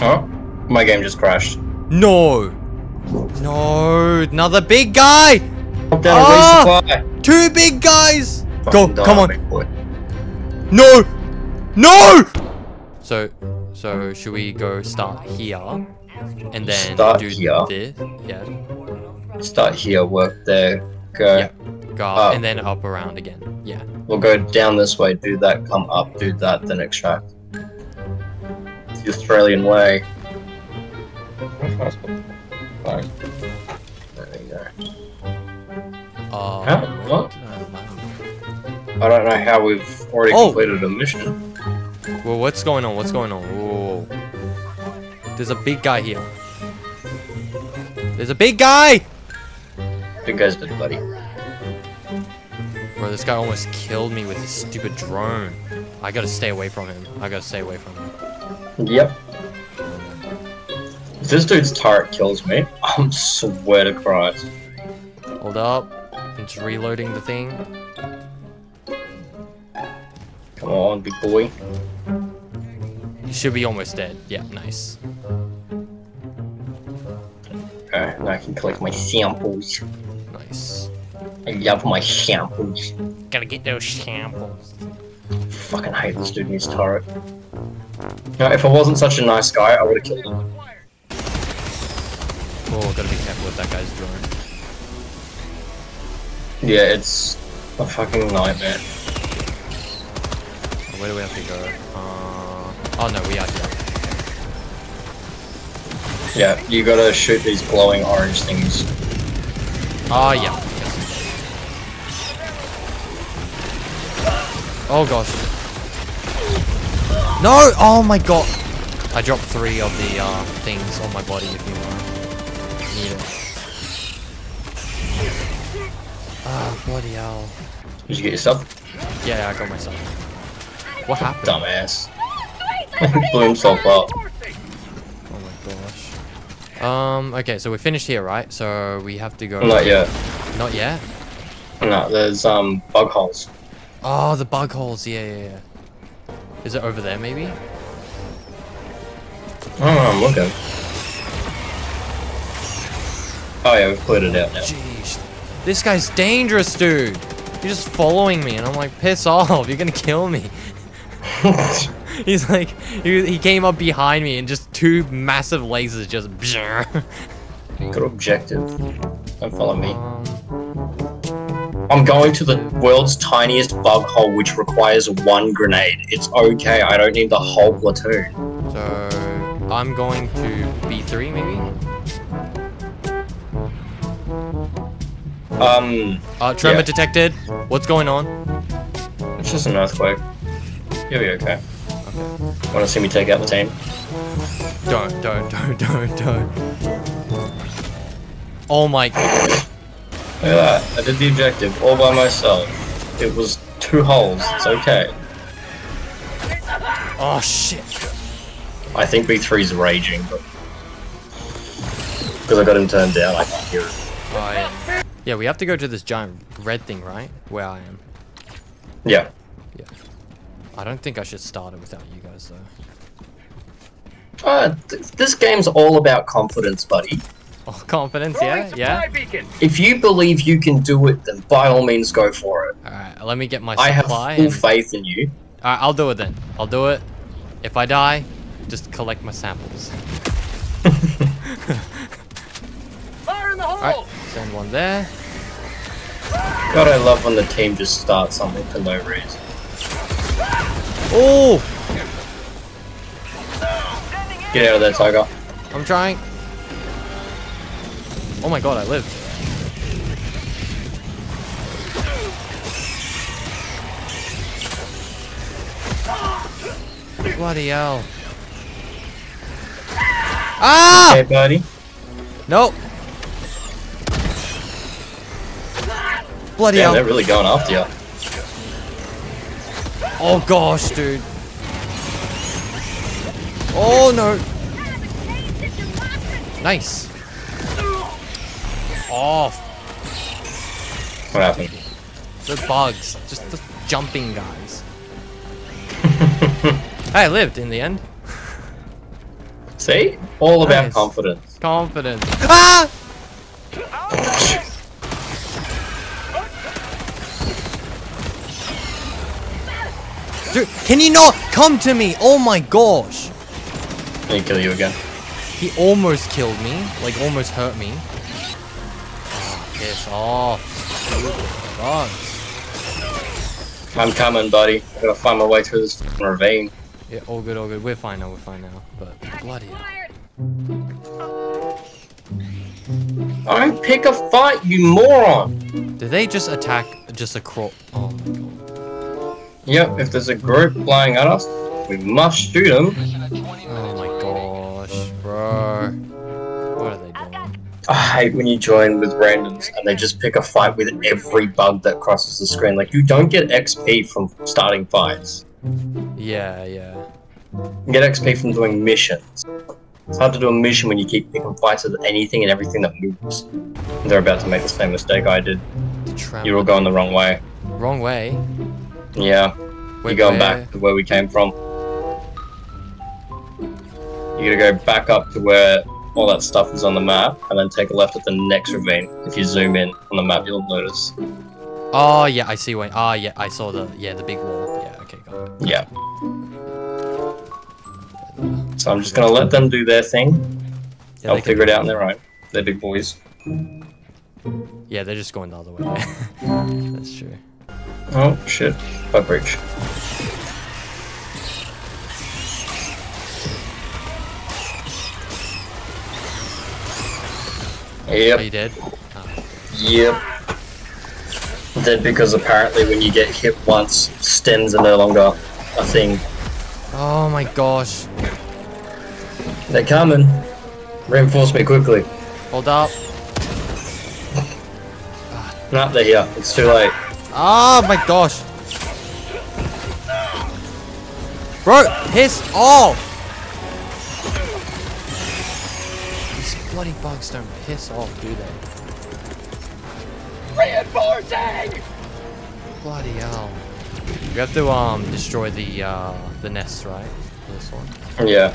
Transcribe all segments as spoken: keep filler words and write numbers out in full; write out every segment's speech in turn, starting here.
Oh, my game just crashed. No. No, another big guy. Oh, two big guys. Go, come on. No. No. So, so should we go start here? And then start do here. This? Yeah. Start here, work there, go. Yeah. Go up, and then up around again. Yeah. We'll go down this way, do that, come up, do that, then extract. It's the Australian way. Fine. There you go. Uh, how? What? I don't know how we've already oh. completed a mission. Well, what's going on? What's going on? Whoa. There's a big guy here. There's a big guy! Big guy's dead, buddy. Bro, this guy almost killed me with his stupid drone. I gotta stay away from him. I gotta stay away from him. Yep. If this dude's turret kills me, I'm swear to Christ. Hold up. It's reloading the thing. Come on, big boy. You should be almost dead. Yeah, nice. Okay, now I can collect my samples. Nice. I love my samples. Gotta get those samples. Fucking hate this dude in his turret. No, if I wasn't such a nice guy, I would've killed him. Oh, gotta be careful with that guy's drone. Yeah, it's a fucking nightmare. Oh, where do we have to go? Um... Oh no, we are here. Yeah, you gotta shoot these glowing orange things. Oh yeah. Yes. Oh gosh. No! Oh my god. I dropped three of the uh, things on my body if you want. Need it. Ah, oh, bloody hell. Did you get yourself? Yeah, I got myself. What happened? Dumbass. He blew himself up. Oh my gosh. Um, okay, so we're finished here, right? So we have to go... Not yet. Not yet? No, there's, um, bug holes. Oh, the bug holes, yeah, yeah, yeah. Is it over there, maybe? Oh, I'm looking. Oh yeah, we've cleared it out now. Jeez. This guy's dangerous, dude! You're just following me, and I'm like, piss off, you're gonna kill me. He's like, he, he came up behind me and just two massive lasers just. Good objective. Don't follow me. Um, I'm going to the world's tiniest bug hole, which requires one grenade. It's okay. I don't need the whole platoon. So I'm going to B three maybe. Um. Uh, tremor yeah. detected. What's going on? It's just an earthquake. You'll be okay. Want to see me take out the team? Don't, don't, don't, don't, don't. Oh my... Look at that. I did the objective all by myself. It was two holes. It's okay. Oh shit. I think B three's raging, but... Because I got him turned down, I can't hear it. Oh, yeah. Yeah, we have to go to this giant red thing, right? Where I am. Yeah. Yeah. I don't think I should start it without you guys, though. Uh, th this game's all about confidence, buddy. Oh, confidence, yeah, yeah. Beacon. If you believe you can do it, then by all means go for it. Alright, let me get my supply. I have full and... faith in you. Alright, I'll do it then. I'll do it. If I die, just collect my samples. Fire in the hole! Alright, send one there. God, I love when the team just starts something for no reason. Oh! Get out of there, tiger. I'm trying. Oh my god, I lived. Bloody hell. Ah! Hey, buddy. Nope. Bloody hell. They're really going after you. Oh gosh, dude. Oh no. Nice. Oh. What happened? The bugs. Just the jumping guys. I lived in the end. See? All about nice. confidence. Confidence. Ah! Dude, can you not come to me? Oh my gosh. Let me kill you again. He almost killed me. Like, almost hurt me. Piss off. Fuck. I'm coming, buddy. I gotta find my way through this ravine. Yeah, all good, all good. We're fine now, we're fine now. But, bloody hell. Don't pick a fight, you moron! Did they just attack just a crop? Oh my god. Yep, if there's a group flying at us, we must shoot them. Oh my gosh, bro. What are they doing? I hate when you join with randoms and they just pick a fight with every bug that crosses the screen. Like, you don't get X P from starting fights. Yeah, yeah. You get X P from doing missions. It's hard to do a mission when you keep picking fights with anything and everything that moves. And they're about to make the same mistake I did. You're all going the wrong way. Wrong way? Yeah. We're going back to where we came from. You gotta go back up to where all that stuff is on the map, and then take a left at the next ravine. If you zoom in on the map, you'll notice. Oh, yeah, I see where- Ah, oh, yeah, I saw the- yeah, the big wall. Yeah, okay, got it. Yeah. So I'm just gonna let them do their thing. Yeah, I'll figure it out on their own. They're big boys. Yeah, they're just going the other way. That's true. Oh, shit. Bug breach. Yep. Are you dead? Oh. Yep. Dead because apparently when you get hit once, stems are no longer a thing. Oh my gosh. They're coming. Reinforce me quickly. Hold up. Nah, they're here. It's too late. Oh my gosh. Bro, piss off! These bloody bugs don't piss off, do they? Reinforcing! Bloody hell. We have to um destroy the uh the nests, right? This one. Yeah.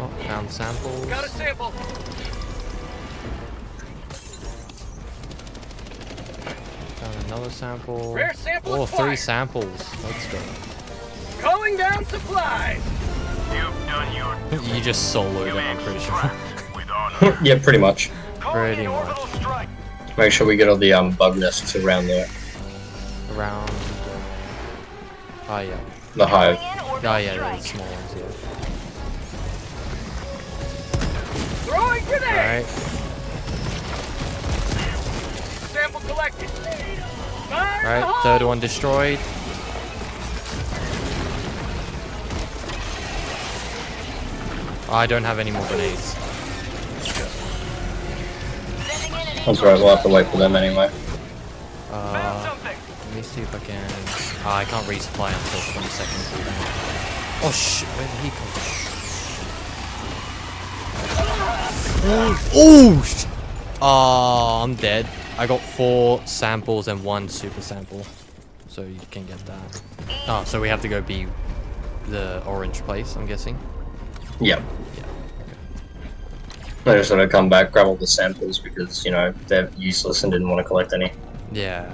Oh, found samples. Got a sample. Found another sample. Rare sample. Oh, three samples. Let's go. Calling down supplies. You've done your You just soloed it, I'm pretty sure. Yeah, pretty much. Pretty much. Make sure we get all the um, bug nests around there. Around... Ah, uh, oh, yeah. The hive. Oh, yeah, the small ones, yeah. Throwing grenade! Alright. Sample collected. Alright, third one destroyed. Oh, I don't have any more grenades. That's right, we'll have to wait for them anyway. Uh, let me see if I can... Oh, I can't resupply until twenty seconds. Oh shit, where did he come from? Oh shit! Oh, I'm dead. I got four samples and one super sample. So you can get that. Oh, so we have to go be the orange place, I'm guessing? Yep. Yeah. I just want to come back, grab all the samples because, you know, they're useless and didn't want to collect any. Yeah.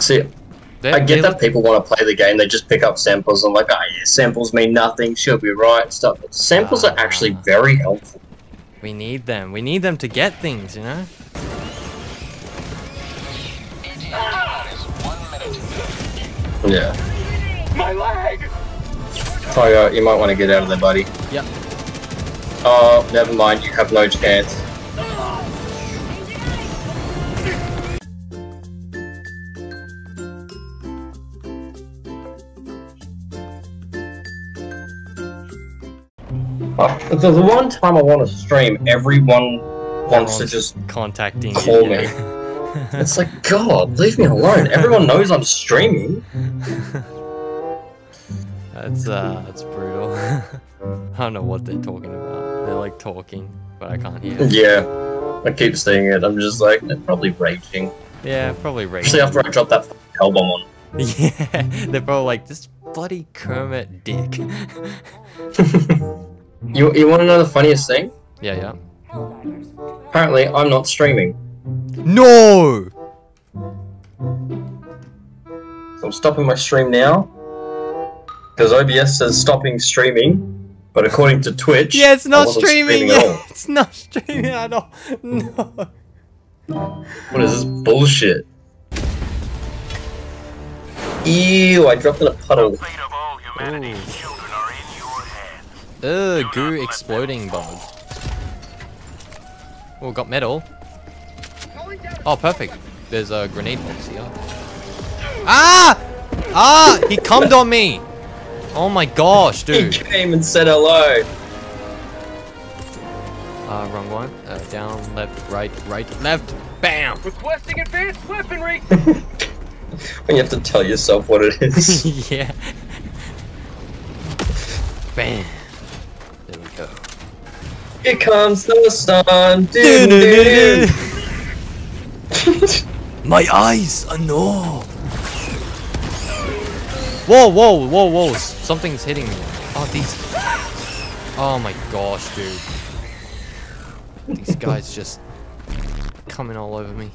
See, they're, I get that people want to play the game, they just pick up samples and like, ah, oh, yeah, samples mean nothing, she'll be right, stuff. But samples uh, are actually very helpful. We need them. We need them to get things, you know? Yeah. My leg! Tiger, you might want to get out of there, buddy. Yep. Oh, never mind, you have no chance. Oh, the one time I want to stream, everyone wants Everyone's to just contacting call you, yeah. me. It's like, God, leave me alone. Everyone knows I'm streaming. That's, uh, that's brutal. I don't know what they're talking about. They're like talking, but I can't hear them. Yeah, I keep seeing it. I'm just like, they're probably raging. Yeah, probably raging. Especially after I dropped that hell bomb on. Yeah, they're probably like, this bloody Kermit dick. You you want to know the funniest thing? Yeah, yeah. Apparently, I'm not streaming. No. So I'm stopping my stream now. Because O B S says stopping streaming, but according to Twitch, yeah, it's not streaming. streaming yeah, it's not streaming at all. No. What is this bullshit? Ew! I dropped in a puddle. Ugh, goo exploding bomb. Oh, got metal. Oh, perfect. There's a grenade box here. Ah! Ah! He cummed on me. Oh my gosh, dude. He came and said hello. Uh, wrong one. Uh, down, left, right, right, left. Bam! Requesting advanced weaponry! When you have to tell yourself what it is. Yeah. Bam. There we go. Here comes the sun. Doo -doo -doo. My eyes are no. Whoa, whoa, whoa, whoa, something's hitting me. Oh, these... Oh my gosh, dude. These guys just... coming all over me.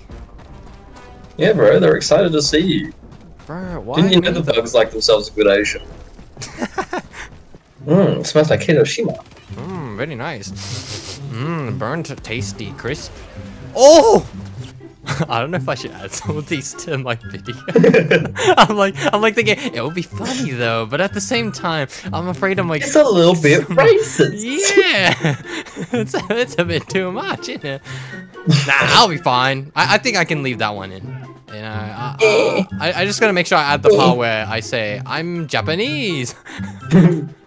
Yeah, bro, they're excited to see you. Bro, why... Didn't you know the bugs like themselves a good Asian? Mmm, smells like Hiroshima. Mmm, very nice. Mmm, burnt, tasty, crisp. Oh! I don't know if I should add some of these to my video. I'm like, I'm like thinking it would be funny though, but at the same time, I'm afraid I'm like it's a little bit racist. Yeah, it's a, it's a bit too much, isn't it? Nah, I'll be fine. I, I think I can leave that one in. You know, I, I, I, I just gotta make sure I add the part where I say I'm Japanese.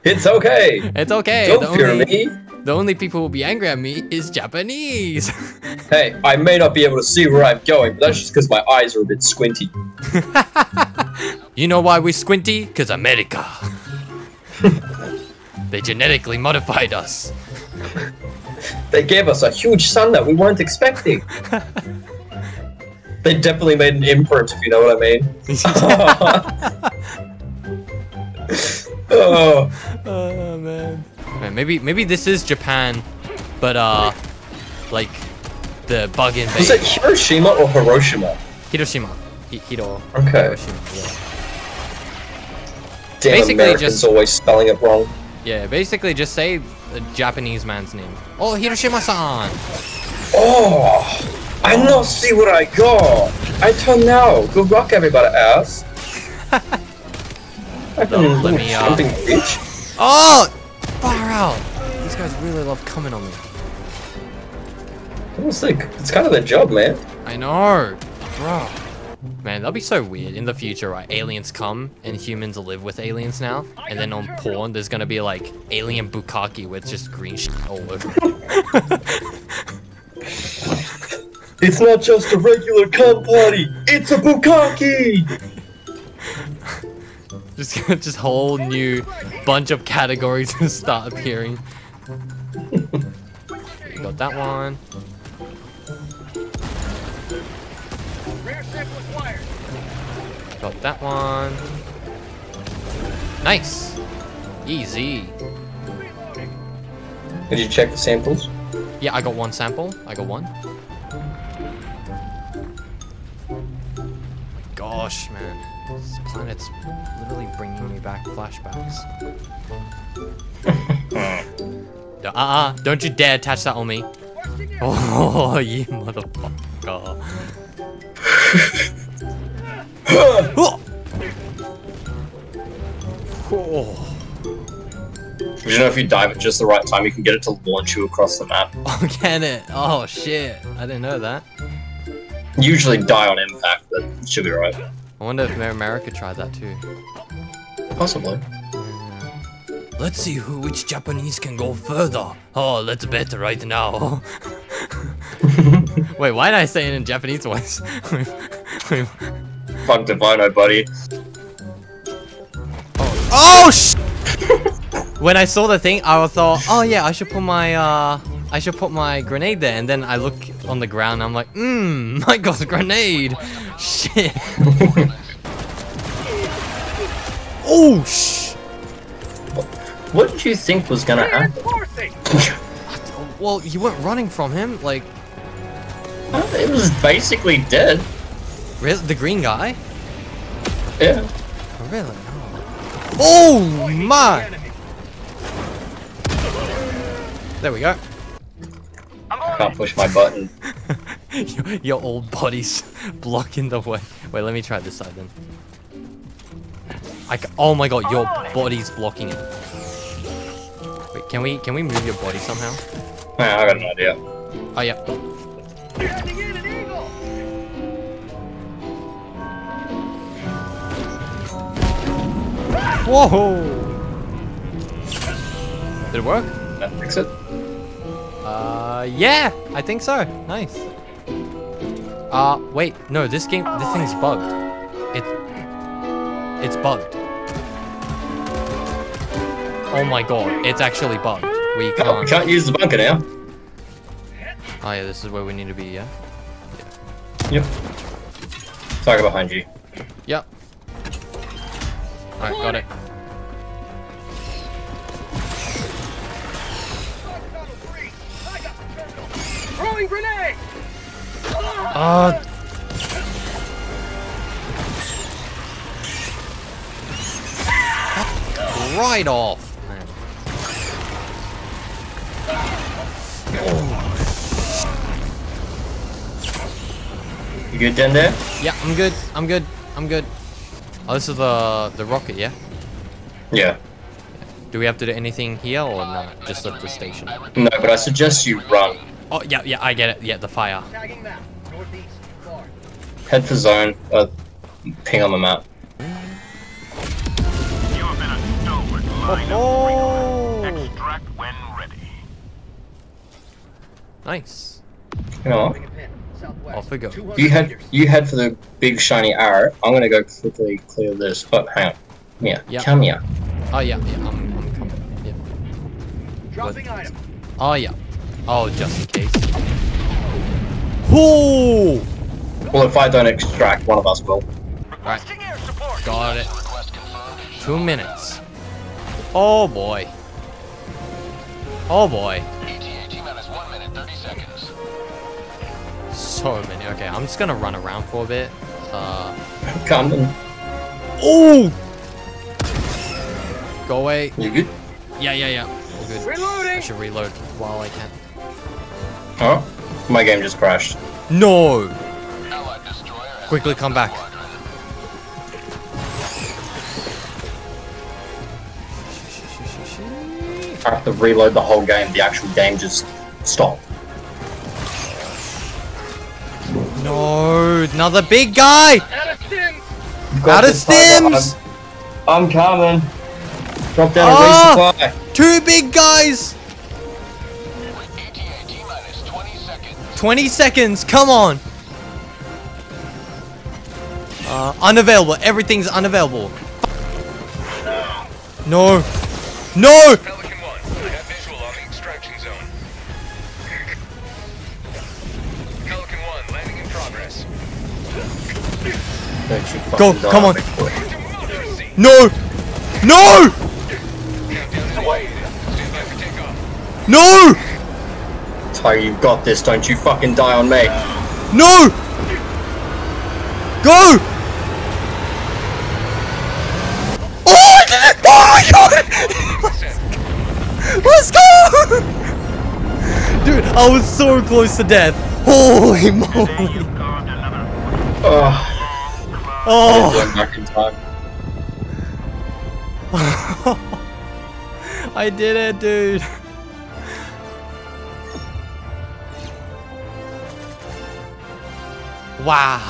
It's okay. It's okay. Don't only... fear me. The only people who will be angry at me is Japanese. Hey, I may not be able to see where I'm going, but that's just because my eyes are a bit squinty. You know why we squinty? Because America. They genetically modified us. They gave us a huge sun that we weren't expecting. They definitely made an imprint, if you know what I mean. Oh. Oh, man. Maybe maybe this is Japan, but uh, like the bug in. Is it Hiroshima or Hiroshima? Hiroshima. Hi Hiro. Okay. Hiroshima, yeah. Damn, basically Americans just always spelling it wrong. Yeah, basically just say a Japanese man's name. Oh, Hiroshima-san. Oh, I not see where I go. I turn now. Good luck, everybody ass. I don't let me out. Bitch. Oh. Far out! These guys really love coming on me. It's like, it's kind of their job, man. I know, bro. Man, that'd be so weird in the future, right? Aliens come and humans live with aliens now, and then on porn, there's gonna be like alien bukkake with just green shit all over. It's not just a regular cum party. It's a bukkake. Just, just whole new bunch of categories to start appearing. You got that one. Got that one. Nice. Easy. Did you check the samples? Yeah, I got one sample. I got one. Gosh, man. This planet's literally bringing me back flashbacks. Uh uh, don't you dare touch that on me. Oh, you motherfucker. Oh. Oh. You know, if you dive at just the right time, you can get it to launch you across the map. Oh, can it? Oh, shit. I didn't know that. You usually die on impact, but it should be right. I wonder if America tried that too. Possibly. Let's see who, which Japanese can go further. Oh, let's bet right now. Wait, why did I say it in Japanese once? Fuck Divino, buddy. Oh, oh sh! When I saw the thing, I thought, oh yeah, I should put my, uh, I should put my grenade there. And then I look on the ground, and I'm like, mmm, I got a grenade. Shit. Oh, shh. What did you think was gonna happen? Well, you went running from him, like... Well, it was basically dead. Really? The green guy? Yeah. Really? Oh my! There we go. I can't push my button. your, your old buddy's blocking the way. Wait, let me try this side then. I oh my god, your body's blocking it. Wait, can we can we move your body somehow? Yeah, I got an idea. Oh yeah. Whoa! Did it work? That fix it? Uh, yeah, I think so. Nice. Uh, wait, no, this game, this thing's bugged. It's, it's bugged. Oh my god, it's actually bugged. We can't. Oh, we can't use the bunker now. Oh yeah, this is where we need to be, yeah? Yeah. Yep. Target behind you. Yep. Alright, got it. Throwing grenade! Uh. Right off, man. Oh. You good down there? Yeah, I'm good. I'm good. I'm good. Oh, this is the the rocket, yeah? Yeah. Do we have to do anything here or not? Just at the station? No, but I suggest you run. Oh, yeah, yeah, I get it. Yeah, the fire. Head for zone. Uh, ping on the map. Oh! Extract when ready. Nice. You know what? Off we go. You head, you head for the big shiny arrow. I'm gonna go quickly clear this. Oh, hang on. Yeah, yep. Come here. Oh, yeah, yeah, I'm, I'm coming. Yeah. Dropping item. Oh, yeah. Oh, just in case. Ooh! Well, if I don't extract, one of us will. Alright. Got it. Two minutes. Oh boy. Oh boy. So many. Okay, I'm just gonna run around for a bit. Uh. Coming. Oh! Go away. You good? Yeah, yeah, yeah. All good. Reloading! I should reload while I can. Oh, my game just crashed. No! Quickly come back. I have to reload the whole game. The actual game just stopped. No, another big guy! Out of stims! Out of stims! I'm, I'm coming. Drop down ah, a resupply. Two big guys! twenty seconds, come on! Uh, unavailable, everything's unavailable. No! No! Pelican one, I have visual on the extraction zone. Pelican one, landing in progress. Go, come on! No! No! No! Tyre, you've got this, don't you fucking die on me. No! Go! Oh, I did it! Oh my god! Let's go! Dude, I was so close to death. Holy moly! Oh. Oh. I did it, dude. Wow.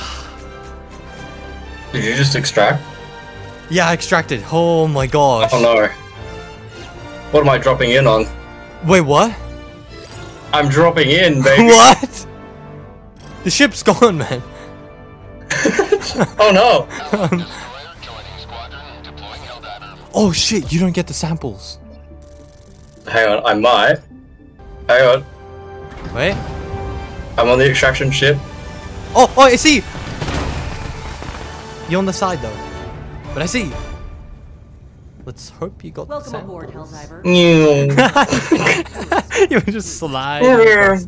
Did you just extract? Yeah, I extracted. Oh my gosh. Oh no. What am I dropping in on? Wait, what? I'm dropping in, baby. What? The ship's gone, man. Oh no. um, Oh shit, you don't get the samples. Hang on, I might. Hang on. Wait. I'm on the extraction ship. Oh, oh, I see! You're on the side though. But I see. Let's hope you got Welcome the samples. Aboard, Helldiver. You would just slide. Yeah.